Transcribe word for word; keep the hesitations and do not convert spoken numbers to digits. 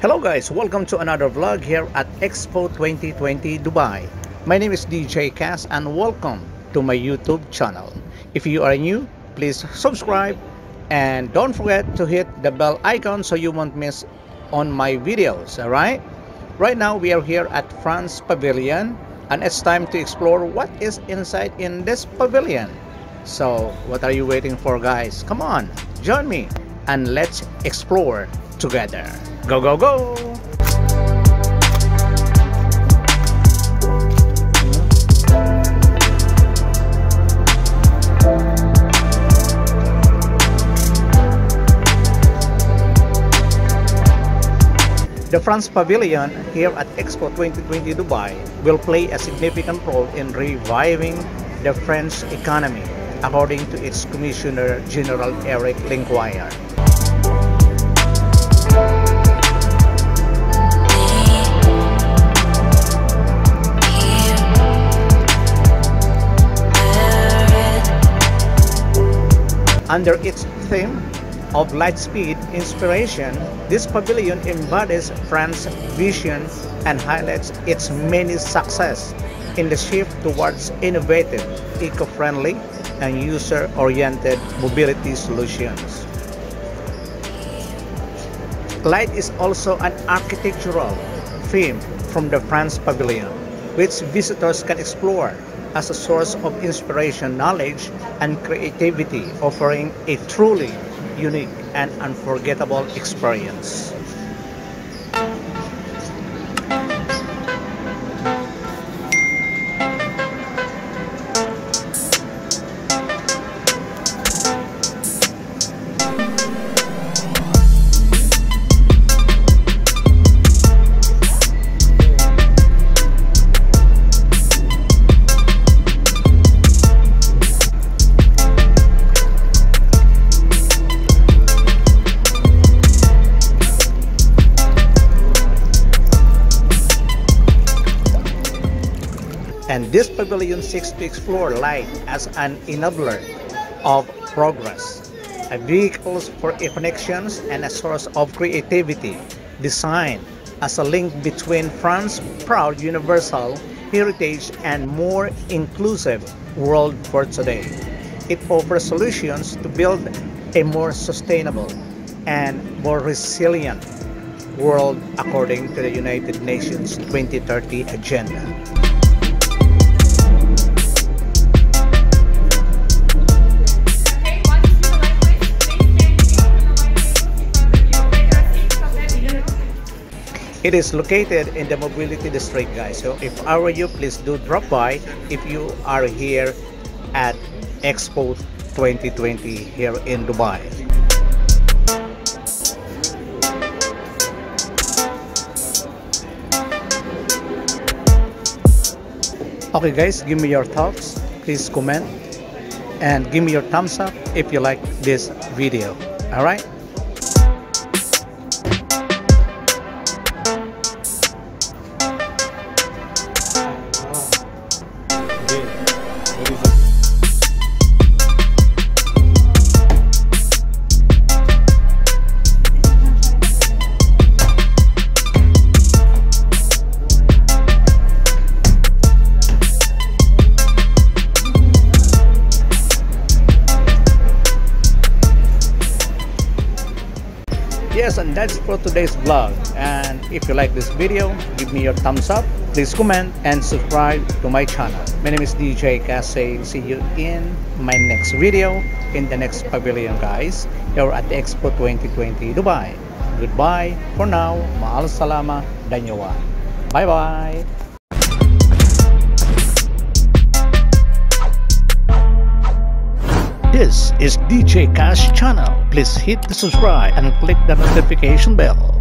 Hello guys, welcome to another vlog here at Expo twenty twenty Dubai. My name is D J Cass and welcome to my YouTube channel. If you are new, please subscribe and don't forget to hit the bell icon so you won't miss on my videos. Alright, right now we are here at France Pavilion and it's time to explore what is inside in this pavilion. So what are you waiting for guys? Come on, join me and let's explore together. Go, go, go! The France Pavilion here at Expo twenty twenty Dubai will play a significant role in reviving the French economy, according to its Commissioner General Erik Linquier. Under its theme of Lightspeed Inspiration, this pavilion embodies France's vision and highlights its many successes in the shift towards innovative, eco-friendly, and user-oriented mobility solutions. Light is also an architectural theme from the France Pavilion, which visitors can explore as a source of inspiration, knowledge, and creativity, offering a truly unique and unforgettable experience. And this pavilion seeks to explore light as an enabler of progress, a vehicle for connections and a source of creativity, designed as a link between France's proud universal heritage and more inclusive world for today. It offers solutions to build a more sustainable and more resilient world according to the United Nations twenty thirty Agenda. It is located in the Mobility District, guys. So if I were you, please do drop by if you are here at Expo twenty twenty here in Dubai. Okay guys, give me your thoughts. Please comment and give me your thumbs up if you like this video. Alright? Yes, and that's for today's vlog. And if you like this video, give me your thumbs up, please comment and subscribe to my channel. My name is D J Cass saying see you in my next video in the next pavilion guys, here at the Expo twenty twenty Dubai. Goodbye for now. Maal salama danyawa. Bye bye. This is D J Cass channel. Please hit the subscribe and click the notification bell.